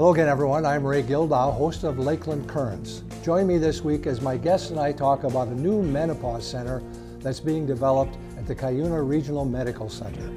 Hello again, everyone. I'm Ray Gildow, host of Lakeland Currents. Join me this week as my guest and I talk about a new menopause center that's being developed at the Cuyuna Regional Medical Center.